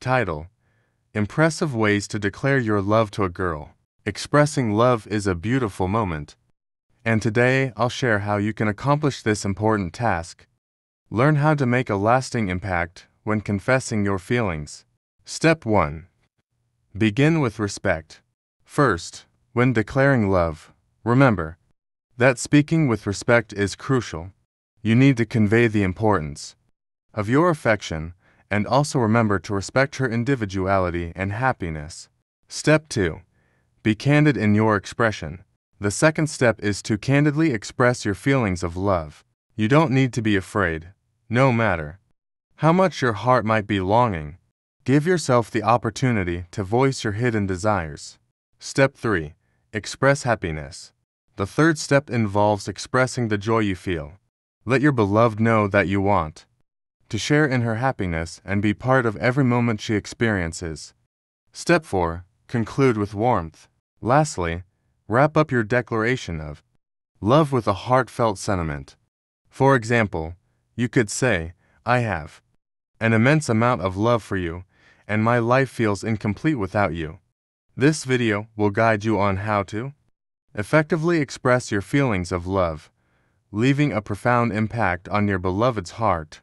Title: Impressive Ways to Declare Your Love to a Girl. Expressing love is a beautiful moment, and today I'll share how you can accomplish this important task. Learn how to make a lasting impact when confessing your feelings. Step 1. Begin with respect. First, when declaring love, remember that speaking with respect is crucial. You need to convey the importance of your affection and also remember to respect her individuality and happiness. Step 2. Be candid in your expression. The second step is to candidly express your feelings of love. You don't need to be afraid, no matter how much your heart might be longing. Give yourself the opportunity to voice your hidden desires. Step 3. Express happiness. The third step involves expressing the joy you feel. Let your beloved know that you want to share in her happiness and be part of every moment she experiences. Step 4. Conclude with warmth. Lastly, wrap up your declaration of love with a heartfelt sentiment. For example, you could say, "I have an immense amount of love for you, and my life feels incomplete without you." This video will guide you on how to effectively express your feelings of love, leaving a profound impact on your beloved's heart.